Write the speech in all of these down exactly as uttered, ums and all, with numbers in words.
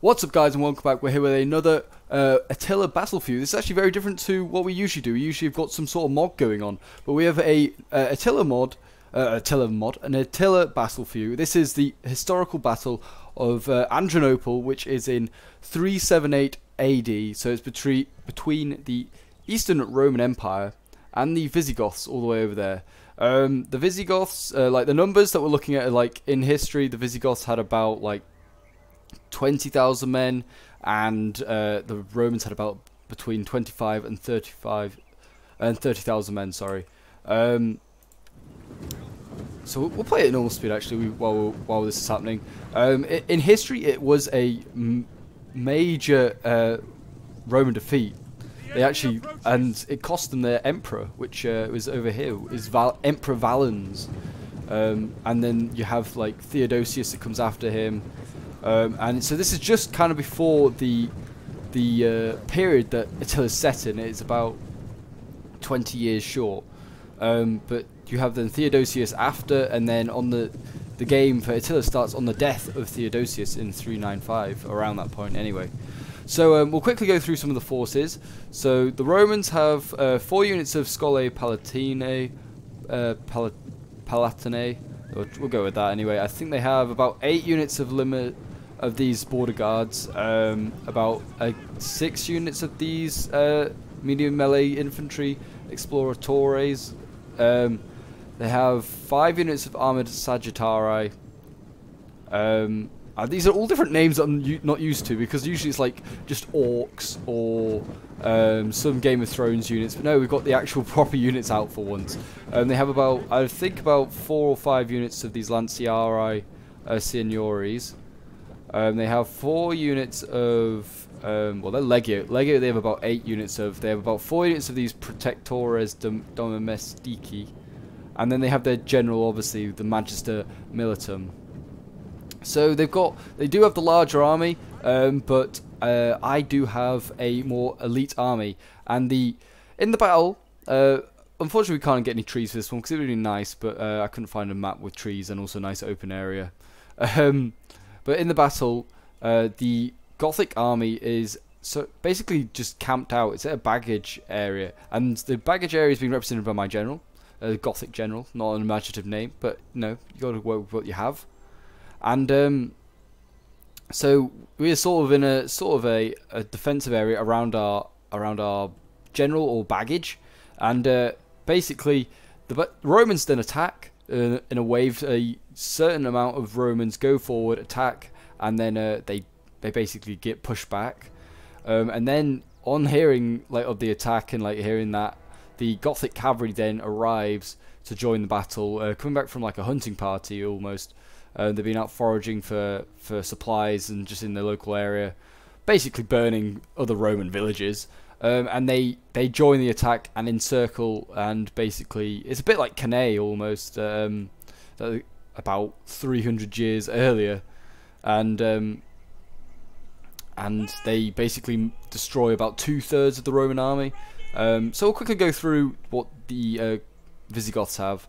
What's up, guys, and welcome back. We're here with another uh, Attila battle feud. This is actually very different to what we usually do. We usually have got some sort of mod going on, but we have a uh, Attila mod, uh, Attila mod, an Attila battle feud. This is the historical battle of uh, Adrianople, which is in three seventy-eight A D. So it's between between the Eastern Roman Empire and the Visigoths, all the way over there. Um, the Visigoths, uh, like the numbers that we're looking at, are like in history, the Visigoths had about like twenty thousand men, and uh, the Romans had about between twenty-five and thirty-five and thirty thousand men. Sorry. Um, so we'll play it at normal speed actually while while this is happening. Um, in history, it was a m major uh, Roman defeat. They actually, and it cost them their emperor, which uh, was over here, is Val Emperor Valens. Um, and then you have like Theodosius that comes after him. Um, and so this is just kind of before the the uh, period that Attila's set in. It's about twenty years short. Um, but you have then Theodosius after, and then on the the game for Attila starts on the death of Theodosius in three ninety-five, around that point anyway. So um, we'll quickly go through some of the forces. So the Romans have uh, four units of Scholae Palatinae, uh, Pal Palatinae. We'll go with that anyway. I think they have about eight units of limit of these border guards, um, about uh, six units of these uh, medium melee infantry exploratores. Um, they have five units of armored Sagittarii. Um, and these are all different names that I'm not used to, because usually it's like just orcs or um, some Game of Thrones units. But no, we've got the actual proper units out for once. Um, they have about, I think, about four or five units of these Lanciarii uh, Seniores. Um, they have four units of, um, well, they're Legio. Legio, they have about eight units of. They have about four units of these Protectores Domestici. And then they have their general, obviously, the Magister Militum. So they've got, they do have the larger army, um, but uh, I do have a more elite army. And the in the battle, uh, unfortunately we can't get any trees for this one because it would be nice, but uh, I couldn't find a map with trees and also a nice open area. Um, but in the battle, uh, the Gothic army is so basically just camped out. It's at a baggage area, and the baggage area is being represented by my general, a Gothic general, not an imaginative name, but no, you got to work with what you have. And um, so we're sort of in a sort of a, a defensive area around our around our general or baggage, and uh, basically the Romans then attack uh, in a wave. A certain amount of Romans go forward, attack, and then uh, they they basically get pushed back. Um, and then on hearing like of the attack and like hearing that, the Gothic cavalry then arrives to join the battle, uh, coming back from like a hunting party almost. Uh, they've been out foraging for, for supplies and just in the local area, basically burning other Roman villages. Um, and they, they join the attack and encircle, and basically it's a bit like Cannae almost, um, about three hundred years earlier. And um, and they basically destroy about two-thirds of the Roman army. Um, so we'll quickly go through what the uh, Visigoths have.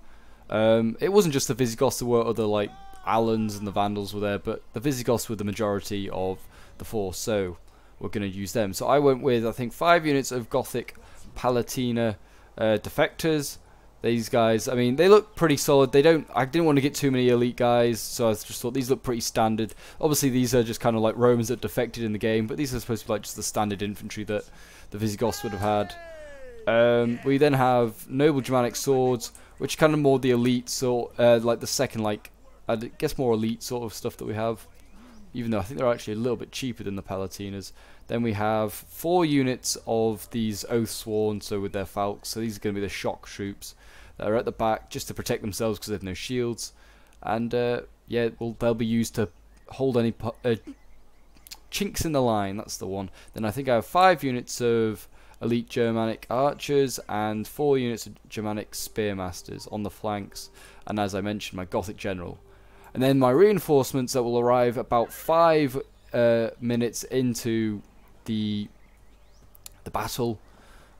Um, it wasn't just the Visigoths, there were other like Alans and the Vandals were there, but the Visigoths were the majority of the force, so we're going to use them. So I went with, I think, five units of Gothic Palatina uh, defectors. These guys, I mean, they look pretty solid. They don't, I didn't want to get too many elite guys, so I just thought these look pretty standard. Obviously, these are just kind of like Romans that defected in the game, but these are supposed to be like just the standard infantry that the Visigoths would have had. Um, we then have noble Germanic swords, which are kind of more the elite, so uh, like the second, like, I guess more elite sort of stuff that we have, even though I think they're actually a little bit cheaper than the Palatinas. Then we have four units of these Oath Sworn, so with their Falks. So these are going to be the shock troops that are at the back just to protect themselves because they have no shields. And uh, yeah, well, they'll be used to hold any uh, chinks in the line. That's the one. Then I think I have five units of Elite Germanic Archers and four units of Germanic Spearmasters on the flanks. And as I mentioned, my Gothic General. And then my reinforcements that will arrive about five uh, minutes into the the battle.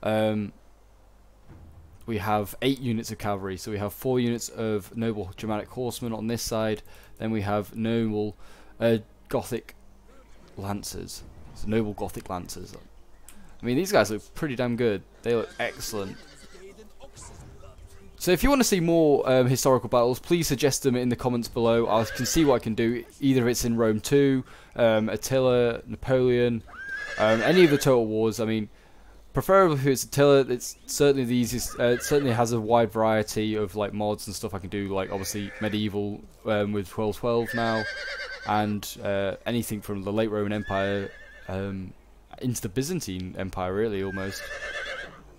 Um, we have eight units of cavalry, so we have four units of noble Germanic horsemen on this side. Then we have noble uh, Gothic lancers. It's noble Gothic lancers. I mean, these guys look pretty damn good. They look excellent. So if you want to see more um, historical battles, please suggest them in the comments below. I can see what I can do. Either it's in Rome two, um, Attila, Napoleon, um, any of the Total Wars. I mean, preferably if it's Attila. It's certainly the easiest. Uh, it certainly has a wide variety of like mods and stuff I can do. Like obviously medieval um, with twelve twelve now, and uh, anything from the late Roman Empire um, into the Byzantine Empire, really almost.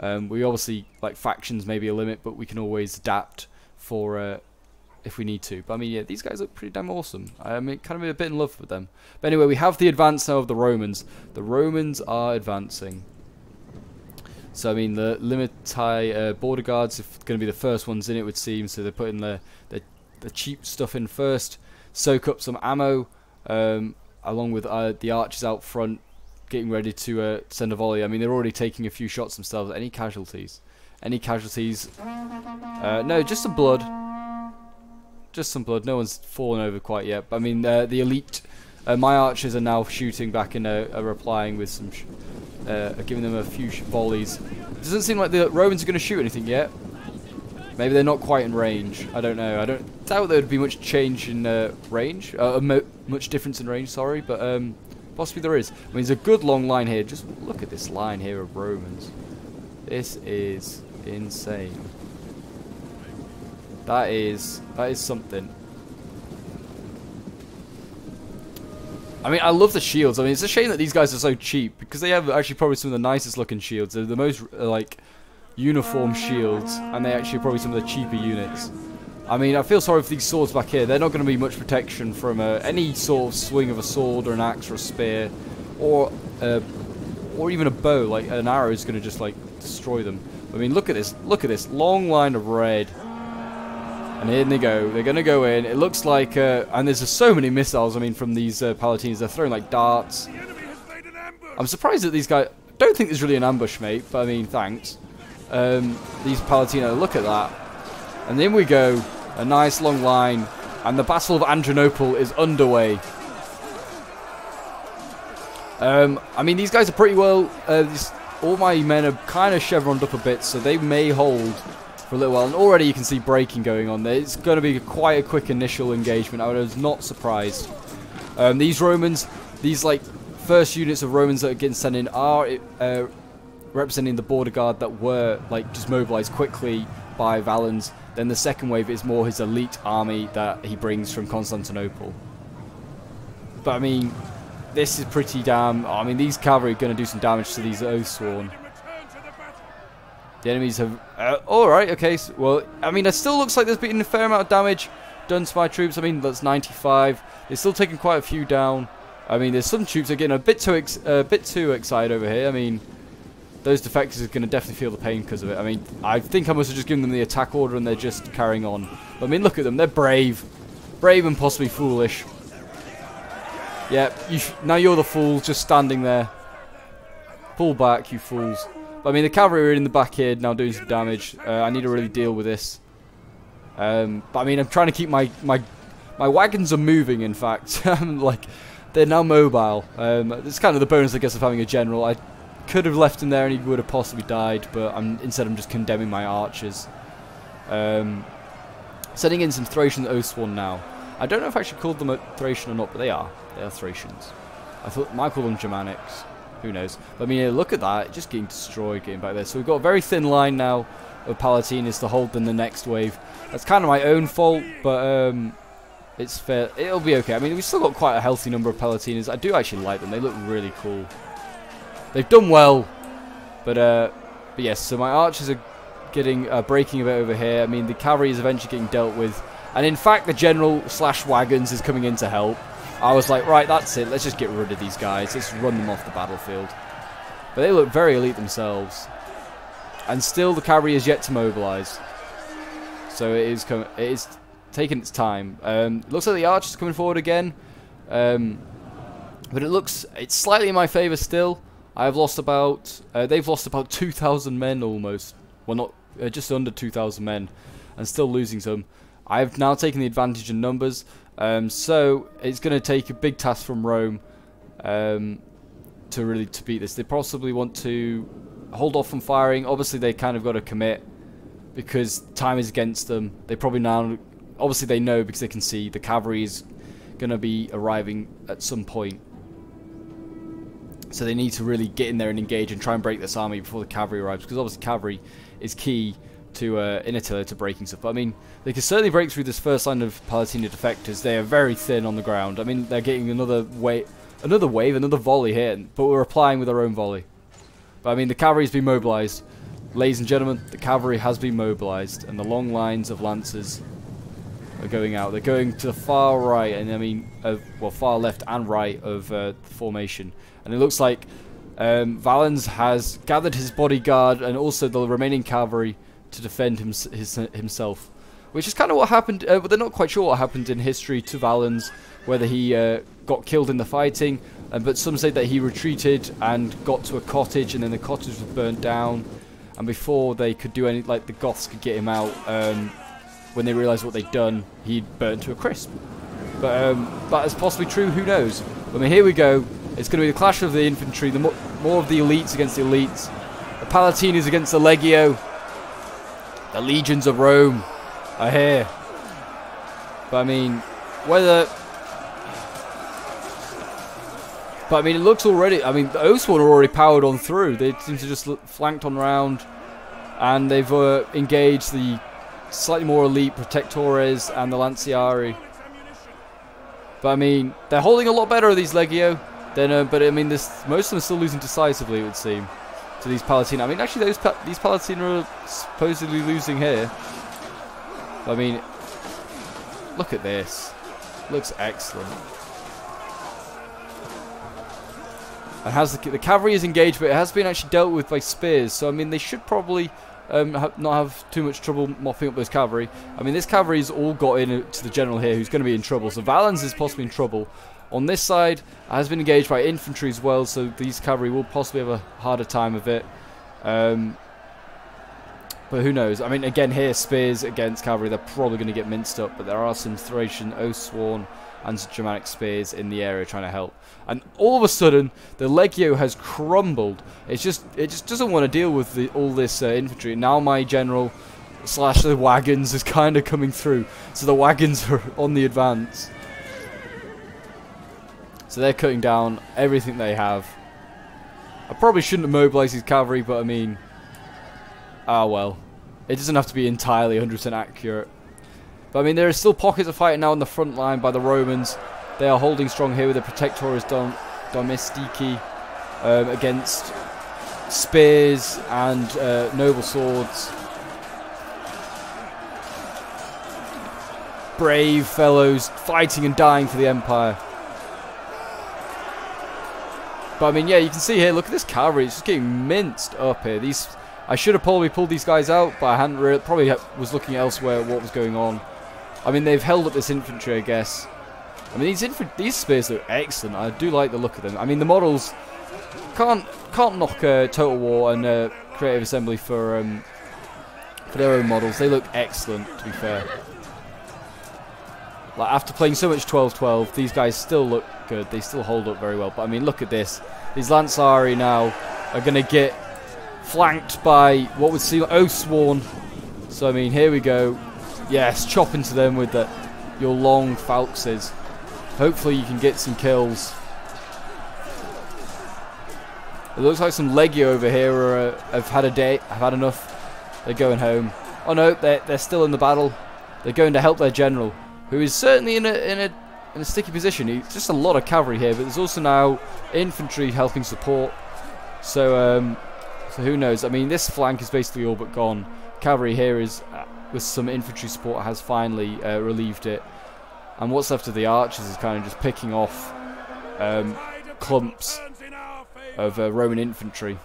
Um, we obviously, like, factions may be a limit, but we can always adapt for uh, if we need to. But I mean, yeah, these guys look pretty damn awesome. I mean, kind of a bit in love with them. But anyway, we have the advance now of the Romans. The Romans are advancing. So I mean, the limitanei uh, border guards are going to be the first ones in, it would seem. So they're putting their their, their cheap stuff in first, soak up some ammo, um, along with uh, the archers out front, getting ready to uh, send a volley. I mean, they're already taking a few shots themselves. Any casualties? Any casualties? Uh, no, just some blood. Just some blood. No one's fallen over quite yet. But, I mean, uh, the elite, uh, my archers are now shooting back and uh, are replying with some, sh uh, giving them a few sh volleys. It doesn't seem like the Romans are going to shoot anything yet. Maybe they're not quite in range. I don't know. I don't doubt there would be much change in uh, range. Uh, mo much difference in range. Sorry, but. Um, Possibly there is. I mean, there's a good long line here. Just look at this line here of Romans. This is insane. That is that is something. I mean, I love the shields. I mean, it's a shame that these guys are so cheap, because they have actually probably some of the nicest looking shields. They're the most uh, like uniform shields, and they're actually probably some of the cheaper units. I mean, I feel sorry for these swords back here. They're not going to be much protection from uh, any sort of swing of a sword or an axe or a spear, or uh, or even a bow. Like an arrow is going to just like destroy them. I mean, look at this. Look at this long line of red. And in they go. They're going to go in. It looks like, uh, and there's just so many missiles. I mean, from these uh, Palatines, they're throwing like darts. I'm surprised that these guys. Don't think there's really an ambush, mate. But I mean, thanks. Um, these Palatino. Look at that. And then we go. A nice long line, and the Battle of Adrianople is underway. Um, I mean, these guys are pretty well. Uh, these, all my men are kind of chevroned up a bit, so they may hold for a little while. And already you can see breaking going on there. It's going to be quite a quick initial engagement. I was not surprised. Um, these Romans, these like first units of Romans that are getting sent in, are uh, representing the border guard that were like just mobilized quickly by Valens. Then the second wave is more his elite army that he brings from Constantinople. But I mean, this is pretty damn. I mean, these cavalry are going to do some damage to these Oathsworn. The enemies have. Uh, all right, okay. So, well, I mean, it still looks like there's been a fair amount of damage done to my troops. I mean, that's ninety-five. They're still taking quite a few down. I mean, there's some troops that are getting a bit too ex a bit too excited over here. I mean. Those defectors are going to definitely feel the pain because of it. I mean, I think I must have just given them the attack order and they're just carrying on. But I mean, look at them. They're brave. Brave and possibly foolish. Yeah, you sh now you're the fool just standing there. Pull back, you fools. But I mean, the cavalry are in the back here now doing some damage. Uh, I need to really deal with this. Um, but I mean, I'm trying to keep my... My, my wagons are moving, in fact. I'm like, they're now mobile. Um, it's kind of the bonus, I guess, of having a general. I... Could have left him there and he would have possibly died, but I'm, instead I'm just condemning my archers. Um, sending in some Thracian Oathsworn now. I don't know if I actually called them a Thracian or not, but they are. They are Thracians. I thought I might call them Germanics. Who knows? But I mean, look at that. Just getting destroyed, getting back there. So we've got a very thin line now of Palatines to hold in the next wave. That's kind of my own fault, but um, it's fair. It'll be okay. I mean, we've still got quite a healthy number of Palatines. I do actually like them. They look really cool. They've done well, but uh, but yes. So my archers are getting uh, breaking a bit over here. I mean, the cavalry is eventually getting dealt with, and in fact, the general slash wagons is coming in to help. I was like, right, that's it. Let's just get rid of these guys. Let's run them off the battlefield. But they look very elite themselves, and still the cavalry is yet to mobilize. So it is coming. It is taking its time. Um, looks like the archers are coming forward again, um, but it looks it's slightly in my favor still. I've lost about, uh, they've lost about two thousand men almost, well not, uh, just under two thousand men, and still losing some. I've now taken the advantage in numbers, um, so it's going to take a big task from Rome um, to really to beat this. They possibly want to hold off from firing. Obviously, they kind of got to commit because time is against them. They probably now, obviously they know because they can see the cavalry is going to be arriving at some point. So they need to really get in there and engage and try and break this army before the cavalry arrives, because obviously cavalry is key to uh, in Attila to breaking stuff. But I mean, they can certainly break through this first line of Palatina defectors. They are very thin on the ground. I mean, they're getting another wave, another wave, another volley here, but we're replying with our own volley. But I mean, the cavalry has been mobilized. Ladies and gentlemen, the cavalry has been mobilized, and the long lines of lancers are going out. They're going to the far right, and I mean, uh, well, far left and right of uh, the formation. And it looks like um, Valens has gathered his bodyguard and also the remaining cavalry to defend him, his, himself, which is kind of what happened. Uh, but they're not quite sure what happened in history to Valens, whether he uh, got killed in the fighting. Uh, but some say that he retreated and got to a cottage, and then the cottage was burnt down. And before they could do any, like the Goths could get him out, um, when they realised what they'd done, he'd burnt to a crisp. But um, that is possibly true. Who knows? I mean, here we go. It's going to be the clash of the infantry, the mo more of the elites against the elites, the Palatines against the Legio, the legions of Rome are here. But I mean, whether, but I mean, it looks already, I mean, the Oath Sworn are already powered on through. They seem to just flanked on round, and they've uh, engaged the slightly more elite Protectores and the Lanciarii. But I mean, they're holding a lot better of these Legio. Then, uh, but I mean, this most of them are still losing decisively, it would seem, to these Palatina. I mean, actually, those pa these Palatina are supposedly losing here. I mean, look at this. Looks excellent. And has the, the cavalry is engaged, but it has been actually dealt with by spears. So I mean, they should probably um, ha not have too much trouble mopping up this cavalry. I mean, this cavalry's all got in to the general here, who's going to be in trouble. So Valens is possibly in trouble. On this side, has been engaged by infantry as well, so these cavalry will possibly have a harder time of it. Um, but who knows? I mean, again, here, spears against cavalry, they're probably going to get minced up, but there are some Thracian Oathsworn and some Germanic spears in the area trying to help. And all of a sudden, the Legio has crumbled. It's just, it just doesn't want to deal with the, all this uh, infantry. Now my general slash the wagons is kind of coming through, so the wagons are on the advance. So they're cutting down everything they have. I probably shouldn't have mobilised his cavalry, but I mean, ah well. It doesn't have to be entirely one hundred percent accurate. But I mean, there are still pockets of fighting now on the front line by the Romans. They are holding strong here with the Protectores Dom Domestici um, against spears and uh, noble swords. Brave fellows fighting and dying for the Empire. But I mean, yeah, you can see here, look at this cavalry, it's just getting minced up here. These, I should have probably pulled these guys out, but I hadn't really, probably was looking elsewhere at what was going on. I mean, they've held up this infantry, I guess. I mean, these infantry, these spears look excellent. I do like the look of them. I mean, the models, can't can't knock uh, Total War and uh, Creative Assembly for, um, for their own models. They look excellent, to be fair. Like, after playing so much twelve twelve, these guys still look good. They still hold up very well. But I mean, look at this. These Lanciarii now are going to get flanked by what would seem like Oathsworn. So I mean, here we go. Yes, chop into them with the, your long Falkses. Hopefully you can get some kills. It looks like some Legio over here are, uh, have had a day. Have had enough. They're going home. Oh no, they're, they're still in the battle. They're going to help their general, who is certainly in a in a in a sticky position. It's just a lot of cavalry here, but there's also now infantry helping support. So, um, so who knows? I mean, this flank is basically all but gone. Cavalry here is, uh, with some infantry support, has finally uh, relieved it, and what's left of the archers is kind of just picking off um, clumps of uh, Roman infantry.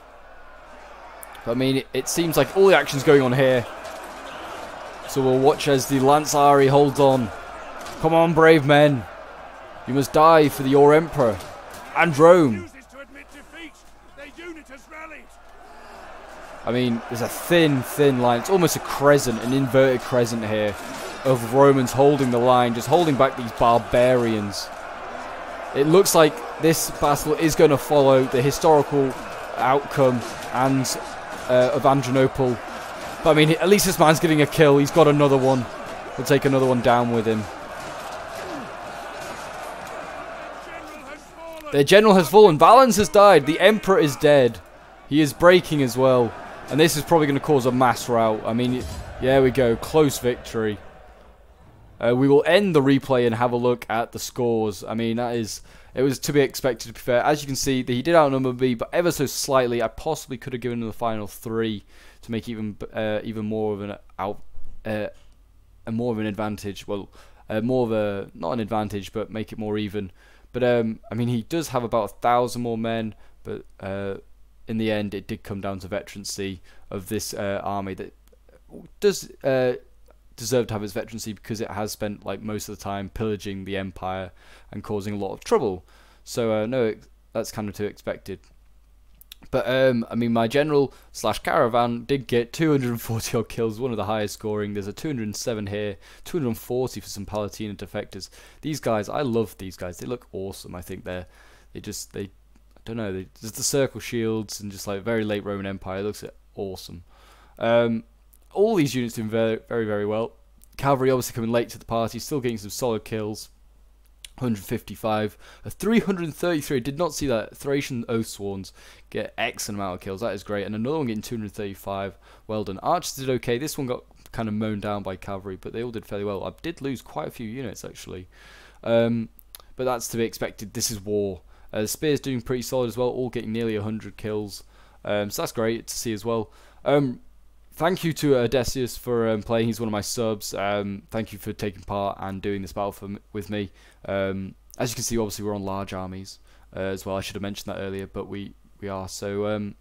But I mean, it, it seems like all the action's going on here. So we'll watch as the Lanciarii holds on. Come on, brave men. You must die for your emperor and Rome. I mean, there's a thin, thin line. It's almost a crescent, an inverted crescent here of Romans holding the line, just holding back these barbarians. It looks like this battle is going to follow the historical outcome and uh, of Adrianople. But I mean, at least this man's getting a kill. He's got another one. We'll take another one down with him. Their general has fallen. Valens has died. The emperor is dead. He is breaking as well. And this is probably going to cause a mass rout. I mean, yeah, we go. Close victory. Uh, we will end the replay and have a look at the scores. I mean, that is... It was to be expected, to be fair. As you can see, he did outnumber me, but ever so slightly. I possibly could have given him the final three to make even uh, even more of an out, uh, a more of an advantage. Well, uh, more of a not an advantage, but make it more even. But um, I mean, he does have about a thousand more men, but uh, in the end, it did come down to veterancy of this uh, army that does uh, deserve to have its veterancy, because it has spent like most of the time pillaging the empire and causing a lot of trouble. So uh, no, that's kind of to be expected. But um, I mean, my general slash caravan did get two hundred forty odd kills, one of the highest scoring. There's a two hundred seven here, two hundred forty for some Palatina defectors. These guys, I love these guys. They look awesome. I think they're they just they I don't know. They, just the circle shields and just like very late Roman Empire, it looks awesome. Um, all these units doing very, very, very well. Cavalry obviously coming late to the party, still getting some solid kills. one hundred fifty-five, a three hundred thirty-three. Did not see that. Thracian Oathsworn get excellent amount of kills. That is great. And another one getting two hundred thirty-five. Well done. Archers did okay. This one got kind of mown down by cavalry, but they all did fairly well. I did lose quite a few units actually, um, but that's to be expected. This is war. Uh, the spears doing pretty solid as well. All getting nearly one hundred kills. Um, so that's great to see as well. Um, Thank you to Odysseus for um, playing. He's one of my subs. Um, thank you for taking part and doing this battle for, with me. Um, as you can see, obviously we're on large armies uh, as well. I should have mentioned that earlier, but we we are. So um,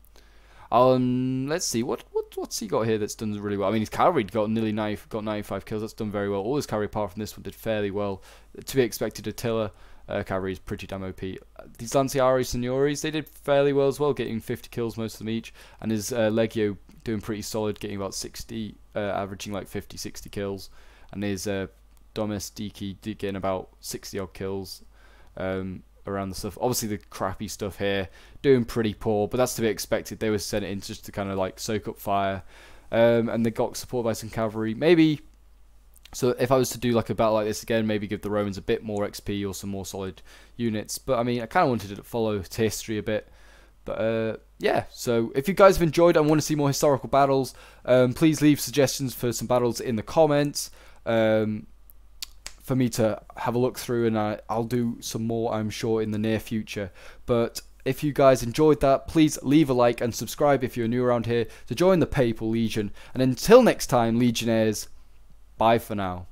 um, let's see what what what's he got here that's done really well. I mean, his cavalry got nearly ninety, got ninety-five kills. That's done very well. All his cavalry apart from this one did fairly well. To be expected, Attila uh, cavalry is pretty damn O P. These Lanciarii Seniores, they did fairly well as well, getting fifty kills most of them each, and his uh, Legio doing pretty solid, getting about sixty, uh, averaging like fifty, sixty kills, and his uh, Domestici did getting about sixty odd kills um, around the stuff. Obviously the crappy stuff here doing pretty poor, but that's to be expected. They were sent in just to kind of like soak up fire, um, and they got support by some cavalry. Maybe, so if I was to do like a battle like this again, maybe give the Romans a bit more X P or some more solid units. But I mean, I kind of wanted to follow to history a bit. But uh, yeah, so if you guys have enjoyed and want to see more historical battles, um, please leave suggestions for some battles in the comments um, for me to have a look through, and I, I'll do some more, I'm sure, in the near future. But if you guys enjoyed that, please leave a like and subscribe if you're new around here to join the Papal Legion. And until next time, Legionnaires, bye for now.